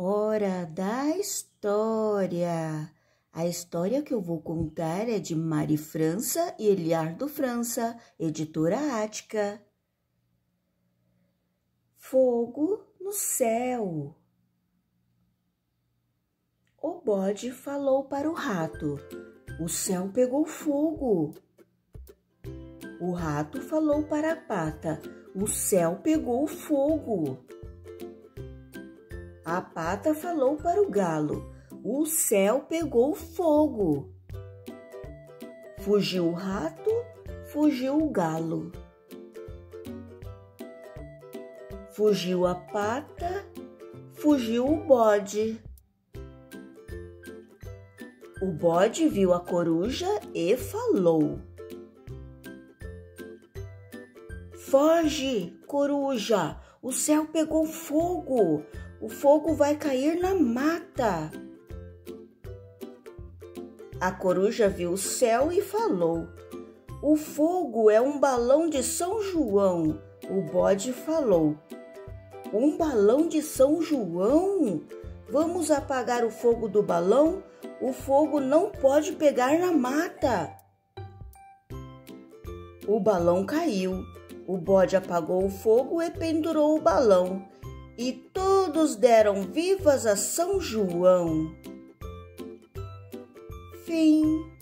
Hora da História. A história que eu vou contar é de Mari França e Eliardo França, editora Ática. Fogo no céu. O bode falou para o rato: o céu pegou fogo. O rato falou para a pata: o céu pegou fogo. A pata falou para o galo: o céu pegou fogo. Fugiu o rato, fugiu o galo. Fugiu a pata, fugiu o bode. O bode viu a coruja e falou: foge, coruja, o céu pegou fogo. O fogo vai cair na mata. A coruja viu o céu e falou: o fogo é um balão de São João. O bode falou: um balão de São João? Vamos apagar o fogo do balão? O fogo não pode pegar na mata. O balão caiu. O bode apagou o fogo e pendurou o balão. E todos deram vivas a São João. Fim.